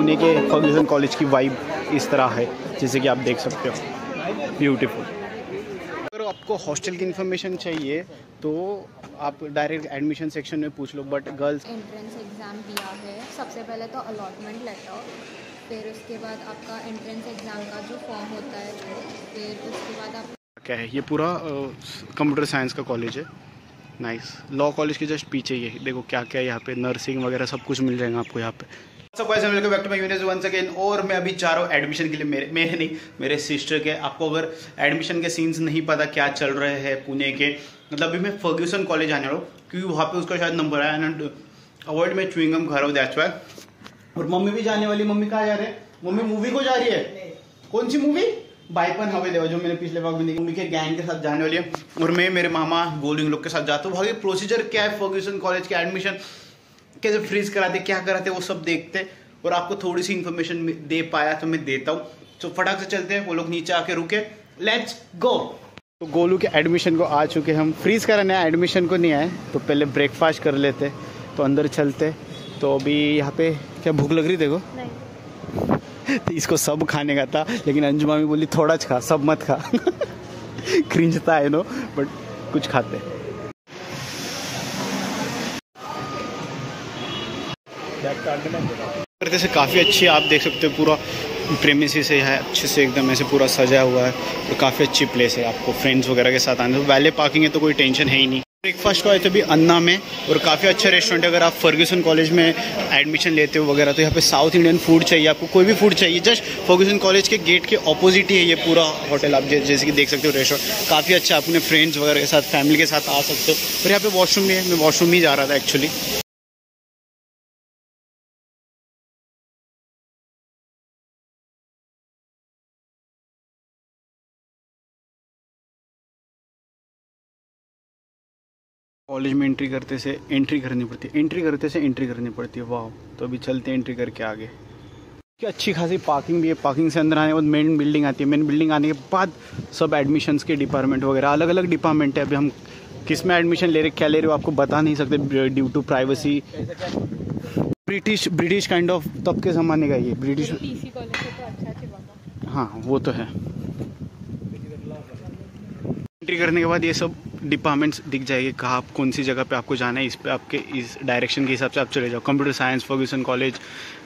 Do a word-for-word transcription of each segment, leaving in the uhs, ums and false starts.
पुणे के Fergusson college की vibe इस तरह है, जैसे कि आप देख सकते हो, ब्यूटीफुल। अगर आपको हॉस्टल की इन्फॉर्मेशन चाहिए तो आप डायरेक्ट एडमिशन सेक्शन में पूछ लो, बट गर्ल्स एंट्रेंस एग्ज़ाम दिया है, सबसे पहले तो अलॉटमेंट लेटर, फिर उसके बाद आपका एंट्रेंस एग्ज़ाम का जो फॉर्म होता है, फिर उसके बाद आप क्या है। ये पूरा कंप्यूटर साइंस का कॉलेज है, नाइस। लॉ कॉलेज के जस्ट पीछे ये देखो क्या क्या है यहाँ पे, नर्सिंग वगैरह सब कुछ मिल जाएगा आपको यहाँ पे। सब guys welcome back to my videos once again. और मैं अभी चारों एडमिशन के लिए मेरे मेरे नहीं मेरे सिस्टर के, आपको अगर एडमिशन के सीन्स नहीं पता क्या चल रहे हैं पुणे के, मतलब अभी मैं फर्ग्यूसन कॉलेज आने वाला हूँ क्योंकि वहाँ पे उसका शायद नंबर आया एंड अवॉइड में च्युइंगम खा रहा हूँ, दैट्स व्हाई। और मम्मी भी जाने वाली, मम्मी कहाँ जा रही है? मम्मी मूवी को जा रही है। कौन सी मूवी? बाइपन हवे देवा, जो मैंने पिछले भाग में देखी। मम्मी के गैंग के साथ जाने वाली है और मैं मेरे मामा गोलिंग लोग के साथ जाता हूँ। भाई प्रोसीजर क्या है फर्ग्यूसन कॉलेज के एडमिशन, कैसे फ्रीज कराते, क्या कराते, वो सब देखते और आपको थोड़ी सी इन्फॉर्मेशन दे पाया तो मैं देता हूँ। तो फटाक से चलते हैं, वो लोग नीचे आके रुके, लेट्स गो। तो गोलू के एडमिशन को आ चुके हम, फ्रीज कराने आए, एडमिशन को नहीं आए। तो पहले ब्रेकफास्ट कर लेते तो अंदर चलते। तो अभी यहाँ पे क्या भूख लग रही देखो, तो इसको सब खाने का था लेकिन अंजू मामी बोली थोड़ा खा, सब मत खा। क्रिंजता है नो, बट कुछ खाते। करते से काफ़ी अच्छी, आप देख सकते हो पूरा प्रेमिसेस है, अच्छे से एकदम ऐसे पूरा सजा हुआ है और काफ़ी अच्छी प्लेस है। आपको फ्रेंड्स वगैरह के साथ आने, तो वैले पार्किंग है तो कोई टेंशन है ही नहीं। ब्रेकफास्ट को आए तो भी अन्ना में, और काफ़ी अच्छा रेस्टोरेंट है। अगर आप फर्ग्यूसन कॉलेज में एडमिशन लेते हो वगैरह तो यहाँ पे साउथ इंडियन फूड चाहिए आपको, कोई भी फूड चाहिए, जस्ट फर्ग्यूसन कॉलेज के गेट के ऑपोजिट ही है ये पूरा होटल। आप जैसे कि देख सकते हो रेस्टोरेंट काफ़ी अच्छा, अपने फ्रेंड्स वगैरह के साथ, फैमिली के साथ आ सकते हो। और यहाँ पर वॉशरूम भी है, मैं वॉशरूम ही जा रहा था एक्चुअली। कॉलेज में एंट्री करते से एंट्री करनी पड़ती है, एंट्री करते से एंट्री करनी पड़ती है, वाह। तो अभी चलते हैं एंट्री करके आगे। कि अच्छी खासी पार्किंग भी है, पार्किंग से अंदर आने के बाद मेन बिल्डिंग आती है, मेन बिल्डिंग आने के बाद सब एडमिशन्स के डिपार्टमेंट वगैरह, अलग अलग डिपार्टमेंट है। अभी हम किस में एडमिशन ले रहे, क्या ले रहे हो, आपको बता नहीं सकते due to privacy. British British kind of तब के ज़माने का ये ब्रिटिश, हाँ वो तो है। एंट्री करने के बाद ये सब डिपार्टमेंट्स दिख जाएगी, कहाँ आप कौन सी जगह पे आपको जाना है, इस पे आपके इस डायरेक्शन के हिसाब से आप चले जाओ। Computer science, Fergusson college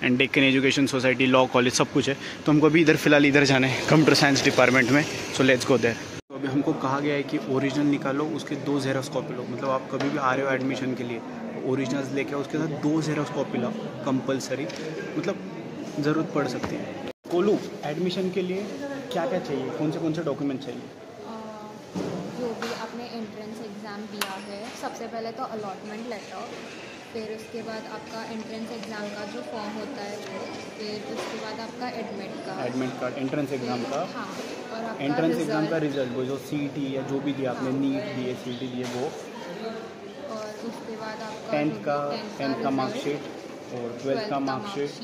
and Deccan education society, law college, सब कुछ है। तो हमको अभी इधर फिलहाल इधर जाना है, कंप्यूटर साइंस डिपार्टमेंट में, सो लेट्स गो देयर। तो अभी हमको कहा गया है कि ओरिजिनल निकालो, उसके दो जेरॉक्स कॉपी लो। मतलब आप कभी भी आ रहे हो एडमिशन के लिए, ओरिजिनल्स लेके उसके साथ दो जेरॉक्स कॉपी लाओ कंपलसरी, मतलब ज़रूरत पड़ सकती है। बोलूँ एडमिशन के लिए क्या क्या चाहिए, कौन से कौन से डॉक्यूमेंट चाहिए? एंट्रेंस एग्ज़ाम दिया है, सबसे पहले तो अलॉटमेंट लेटर, फिर उसके बाद आपका एंट्रेंस एग्ज़ाम का जो फॉर्म होता है, फिर उसके बाद आपका admit card, admit card entrance exam का, हाँ, और आपका एंट्रेंस एग्ज़ाम का रिजल्ट, वो जो सीटी या जो भी दिया आपने, नीट दिए, सीटी दिए, वो, और उसके बाद आपका टेंथ का टेंथ का मार्कशीट और ट्वेल्थ का मार्कशीट,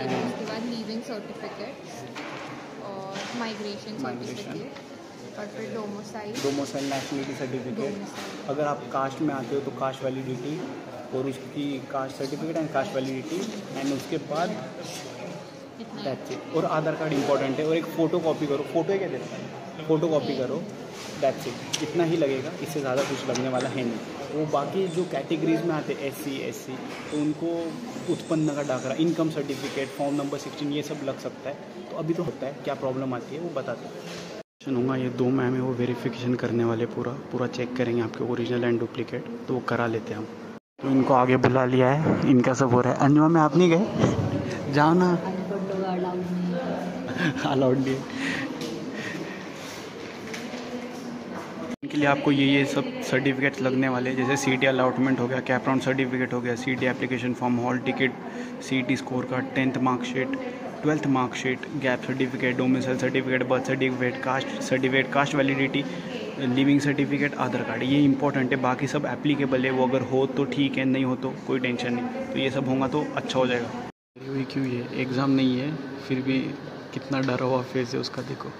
एंड उसके बाद लीविंग सर्टिफिकेट और माइग्रेशन सर्टिफिकेट और फिर डोमोसाइल डोमोसाइल नेशनलिटी सर्टिफिकेट, अगर आप कास्ट में आते हो तो कास्ट वैलिडिटी और उसकी caste certificate and caste validity, and उसके बाद दैट्स इट। और आधार कार्ड इंपॉर्टेंट है, और एक फ़ोटो कॉपी करो, फ़ोटो क्या देता है, फ़ोटो कॉपी करो, दैट्स इट। इतना ही लगेगा, इससे ज़्यादा कुछ लगने वाला है नहीं। वो बाकी जो कैटेगरीज में आते हैं एससी एससी तो उनको उत्पन्न का दाखला, income certificate, form number sixteen, ये सब लग सकता है। तो अभी तो होता है, क्या प्रॉब्लम आती है वो बताते हैं। होगा ये दो मैम है वो वेरिफिकेशन करने वाले, पूरा पूरा चेक करेंगे आपके ओरिजिनल एंड डुप्लीकेट, तो वो करा लेते हैं हम। तो इनको आगे बुला लिया है, इनका सब हो रहा है। अंजुमा में आप नहीं गए, जाओ ना, अलाउड नहीं है। इनके लिए आपको ये ये सब सर्टिफिकेट लगने वाले, जैसे सीटी अलाटमेंट हो गया, कैप राउंड सर्टिफिकेट हो गया, सीटी एप्लीकेशन फॉर्म, हॉल टिकट, सीटी score card, tenth marksheet, twelfth marksheet, gap certificate, domicile certificate, birth certificate, caste certificate, caste validity, living certificate, Aadhaar card, ये इंपॉर्टेंट है। बाकी सब एप्लीकेबल है, वो अगर हो तो ठीक है, नहीं हो तो कोई टेंशन नहीं। तो ये सब होगा तो अच्छा हो जाएगा। हुई क्यों ये एग्ज़ाम नहीं है, फिर भी कितना डरा हुआ फेस है उसका, देखो।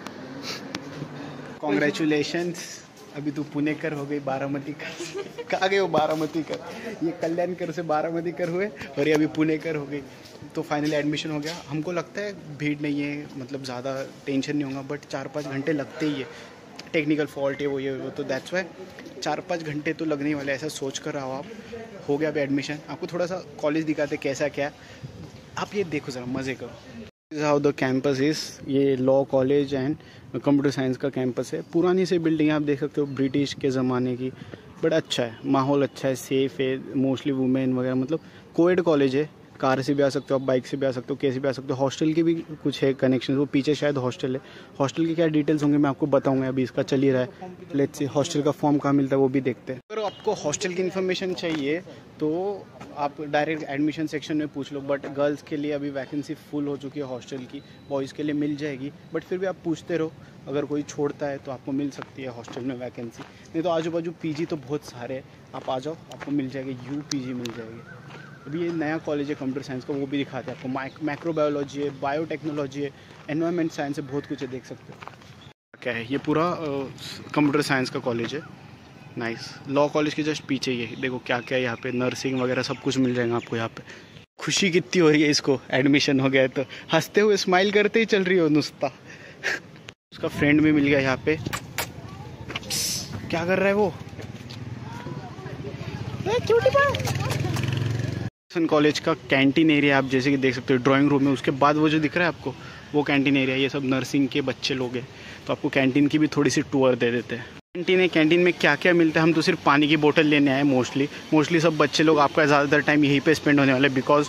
कॉन्ग्रेचुलेशंस। अभी तू पुणेकर हो गई, बारामती कर कहा गए हो, बारामती कर, ये कल्याणकर से बारामती कर हुए और ये अभी पुणेकर हो गई। तो फाइनली एडमिशन हो गया। हमको लगता है भीड़ नहीं है, मतलब ज़्यादा टेंशन नहीं होगा, बट चार पाँच घंटे लगते ही है। टेक्निकल फॉल्ट है, वो ये वो, तो दैट्स वाई चार पाँच घंटे तो लगने वाले, ऐसा सोच कर रहा हो आप। हो गया अभी एडमिशन, आपको थोड़ा सा कॉलेज दिखाते कैसा क्या, आप ये देखो ज़रा, मज़े करो। This how the campus is. ये law college and computer science का कैंपस है। पुरानी सी बिल्डिंग आप देख सकते हो, ब्रिटिश के ज़माने की, बट अच्छा है, माहौल अच्छा है, सेफ़ है, मोस्टली वुमेन वगैरह, मतलब कोएड कॉलेज है। कार से भी आ सकते हो आप, बाइक से भी आ सकते हो, कैसे भी आ सकते हो। हॉस्टल के भी कुछ है कनेक्शन, वो पीछे शायद हॉस्टल है। हॉस्टल के क्या डिटेल्स होंगे मैं आपको बताऊंगा, अभी इसका चल ही रहा है। लेट्स सी हॉस्टल का फॉर्म कहाँ मिलता है वो भी देखते हैं। अगर आपको हॉस्टल की इन्फॉर्मेशन चाहिए तो आप डायरेक्ट एडमिशन सेक्शन में पूछ लो, बट गर्ल्स के लिए अभी वैकेंसी फुल हो चुकी है हॉस्टल की, बॉयज़ के लिए मिल जाएगी, बट फिर भी आप पूछते रहो, अगर कोई छोड़ता है तो आपको मिल सकती है हॉस्टल में वैकेंसी। नहीं तो आजू बाजू पी जी तो बहुत सारे हैं, आप आ जाओ, आपको मिल जाएगी, यू पी जी मिल जाएगी। अभी ये नया कॉलेज है कंप्यूटर साइंस का, वो भी दिखाते हैं आपको। माइक माइक्रोबायोलॉजी है, बायोटेक्नोलॉजी है, एनवायरमेंट साइंस है, बहुत कुछ है, देख सकते हो क्या है। ये पूरा कंप्यूटर साइंस का कॉलेज है। नाइस। लॉ कॉलेज के जस्ट पीछे ये देखो क्या क्या है यहाँ पे, नर्सिंग वगैरह सब कुछ मिल जाएगा आपको यहाँ पे। खुशी कितनी हो रही है इसको, एडमिशन हो गया है तो हंसते हुए स्माइल करते ही चल रही हो नुस्ता। उसका फ्रेंड भी मिल गया यहाँ पे। क्या कर रहा है वो? फर्गसन कॉलेज का कैंटीन एरिया आप जैसे कि देख सकते हो, ड्राइंग रूम है, उसके बाद वो जो दिख रहा है आपको वो कैंटीन एरिया। ये सब नर्सिंग के बच्चे लोग हैं, तो आपको कैंटीन की भी थोड़ी सी टूर दे देते हैं। कैंटीन है, कैंटीन में क्या क्या मिलता है, हम तो सिर्फ पानी की बोतल लेने आए। मोस्टली मोस्टली सब बच्चे लोग आपका ज़्यादातर टाइम यहीं पे स्पेंड होने वाला है, बिकॉज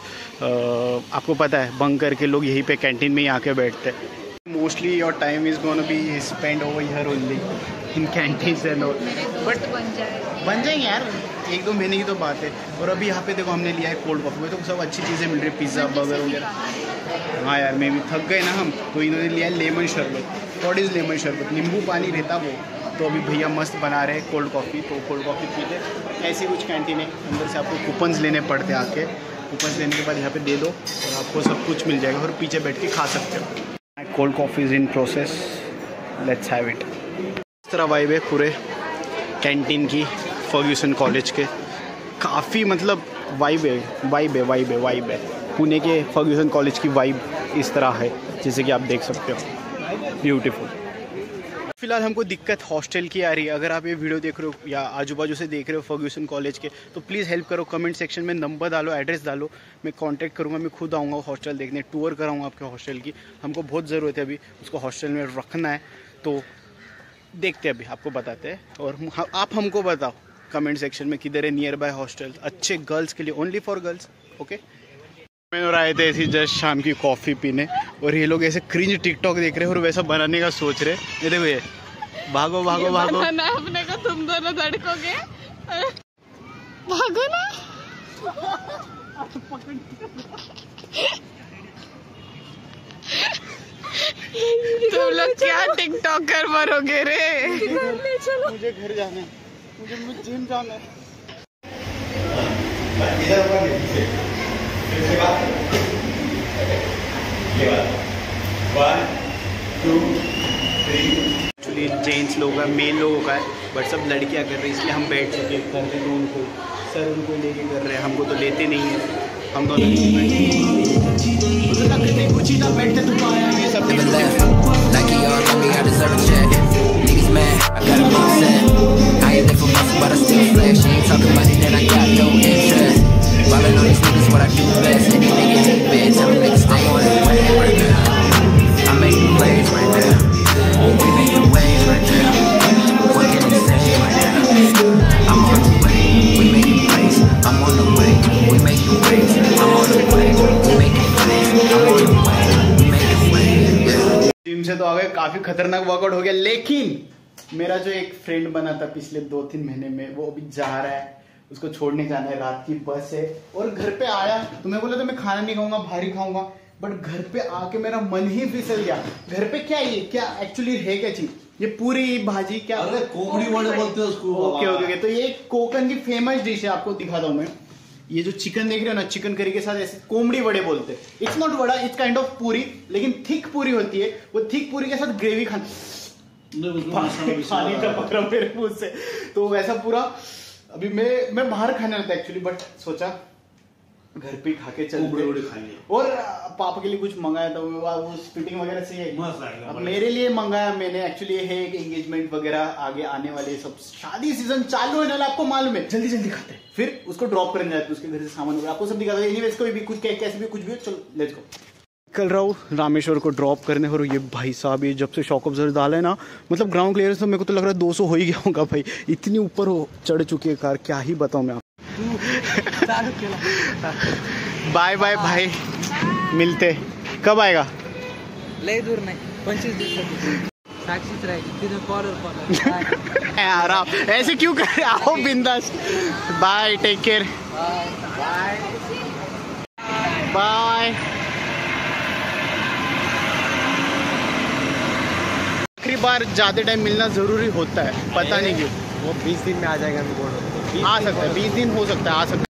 आपको पता है बंक करके लोग यहीं पे कैंटीन में ही आके बैठते हैं। Mostly your time is gonna be spend over here only in canteens and all, but बन जाएंगे यार, एक दो महीने की तो बात है। और अभी यहाँ पे देखो हमने लिया है कोल्ड कॉफ़ी में, तो सब अच्छी चीज़ें मिल रही है, पिज़्ज़ा बर्गर वगैरह। हाँ यार, मैं भी थक गए ना हम, तो इन्होंने लिया है लेमन शरबत। वॉट इज़ लेमन शरबत? नींबू पानी रहता वो, तो अभी भैया मस्त बना रहे हैं कोल्ड कॉफ़ी, तो कोल्ड कॉफ़ी पीते। ऐसी कुछ कैंटीन है, अंदर से आपको कूपन्स लेने पड़ते हैं आके, कूपन्स लेने के बाद यहाँ पे दे दो और आपको सब कुछ मिल जाएगा और पीछे बैठ के खा सकते हो। Cold coffee is in process, let's have it. इस तरह वाइब है पूरे कैंटीन की, फर्ग्यूसन कॉलेज के। काफ़ी मतलब वाइब है वाइब है वाइब है वाइब है पुणे के फर्ग्यूसन कॉलेज की वाइब इस तरह है, जैसे कि आप देख सकते हो, ब्यूटीफुल। फिलहाल हमको दिक्कत हॉस्टल की आ रही है। अगर आप ये वीडियो देख रहे हो या आजू बाजू से देख रहे हो फर्ग्यूसन कॉलेज के, तो प्लीज़ हेल्प करो, कमेंट सेक्शन में नंबर डालो, एड्रेस डालो, मैं कांटेक्ट करूँगा, मैं खुद आऊँगा हॉस्टल देखने, टूर कराऊँगा आपके हॉस्टल की। हमको बहुत ज़रूरत है अभी उसको हॉस्टल में रखना है, तो देखते हैं, अभी आपको बताते हैं। और आप हमको बताओ कमेंट सेक्शन में किधर है नियर बाय हॉस्टल अच्छे गर्ल्स के लिए, ओनली फॉर गर्ल्स। ओके, मैंने और आए थे ऐसी जस्ट शाम की कॉफ़ी पीने, और ये लोग ऐसे क्रिंज टिकटॉक देख रहे हैं और वैसा बनाने का सोच रहे हैं। ये देखो, ये भागो भागो भागो, अपने को तुम दोनों धड़कोगे, भागो ना। तुम लोग क्या टिकटॉकर बनोगे रे? मुझे घर जाना है, मुझे मुझे जिम जाना है। एक्चुअली जेंट्स लोग का, मेल लोगों का है, बट सब लड़कियां कर रही हैं, इसलिए हम बैठ सके करते तो उनको, सर उनको लेके कर रहे हैं, हमको तो लेते नहीं है। हम दोनों बैठते तो पाया ये सब है। I ain't live for nothing, but I still flash. She ain't talking about it, then I got no interest. Ballin' on these niggas, what I do best. Any nigga in the bed, tell a nigga stay on it. Right now, I'm making plays right now. We making waves right now. Working on session right now. I'm on the way, we making plays. I'm on the way, we making waves. I'm on the way, we making plays. I'm on the way, we making waves. Gym से तो आ गए, काफी खतरनाक workout हो गया, लेकिन मेरा जो एक फ्रेंड बना था पिछले दो तीन महीने में, वो अभी जा रहा है, उसको छोड़ने जाना है, रात की बस है। और घर पे आया तो मैं बोला था मैं खाना नहीं खाऊंगा, भारी खाऊंगा, बट घर पे आके मेरा मन ही फिसल गया। घर पे क्या ये क्या एक्चुअली है क्या चीज, ये पूरी भाजी क्या, अरे कोकड़ी वड़े बोलते हैं उसको। ओके ओके, तो ये कोकण की फेमस डिश है, आपको दिखाता हूँ मैं। ये जो चिकन देख रहे हो ना, चिकन करी के साथ ऐसे कोमड़ी वड़े बोलते हैं। It's not vada, it's kind of puri, लेकिन थिक पूरी होती है, वो थिक पूरी के साथ ग्रेवी खाते। पानी का पकड़ा मेरे मुंह से, तो वैसा पूरा अभी मैं मैं बाहर खाने रहता एक्चुअली, बट सोचा घर पे खा के चल उबड़े-उबड़े खाएंगे। और पापा के लिए कुछ मंगाया था वो फिटिंग वगैरह से है, मस्त आएगा। अब मेरे लिए मंगाया मैंने एक्चुअली है एक एंगेजमेंट वगैरह आगे आने वाले, सब शादी सीजन चालू होने वाला आपको मालूम है, जल्दी जल्दी खाते हैं फिर उसको ड्रॉप करने जाते हैं उसके घर से सामान वगैरह, आपको सब दिखाता है। एनीवेज कोई भी कुछ कैसे भी कुछ भी हो, चलो लेट्स गो। निकल रहा हूँ रामेश्वर को ड्रॉप करने। और ये भाई साहब ये जब से शॉक ऑब्जर्वर डाला है ना, मतलब ग्राउंड क्लियरेंस तो मेरे को तो लग रहा है दो सौ हो ही गया होगा भाई, इतनी ऊपर हो चढ़ चुकी है कार, क्या ही बताऊँ मैं। बाय बाय भाई, मिलते कब आएगा? ले दूर नहीं पच्चीस आराम, ऐसे क्यों कर रहे हो, बिंदास। Bye, take care, bye bye. आखिरी बार ज्यादा टाइम मिलना जरूरी होता है, पता नहीं क्यों। वो बीस दिन में आ जाएगा, बोर्ड आ सकता है, बीस दिन हो सकता है, आ सकता है।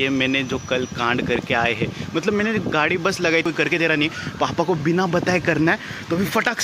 ये मैंने जो कल कांड करके आए हैं, मतलब मैंने गाड़ी बस लगाई, कोई करके दे रहा नहीं, पापा को बिना बताए करना है तो भी फटाक से